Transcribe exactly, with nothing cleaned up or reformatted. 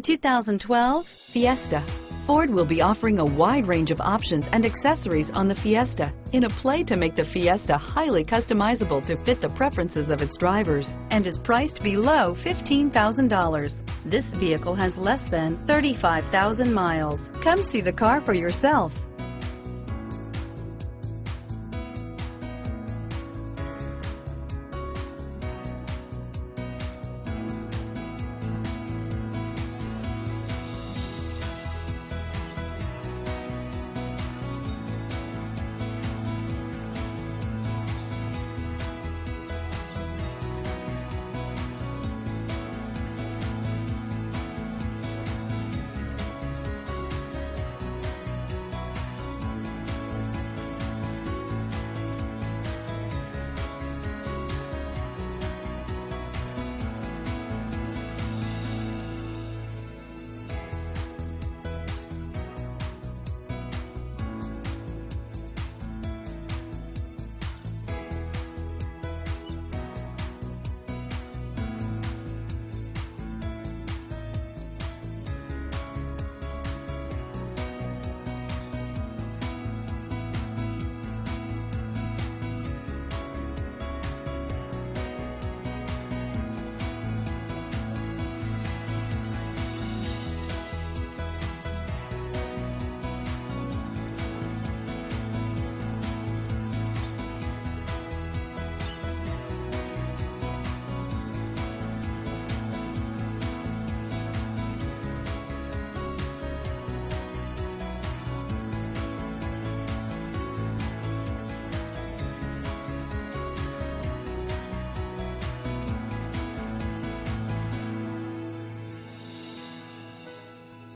The two thousand twelve Fiesta. Ford will be offering a wide range of options and accessories on the Fiesta in a play to make the Fiesta highly customizable to fit the preferences of its drivers, and is priced below fifteen thousand dollars. This vehicle has less than thirty-five thousand miles. Come see the car for yourself.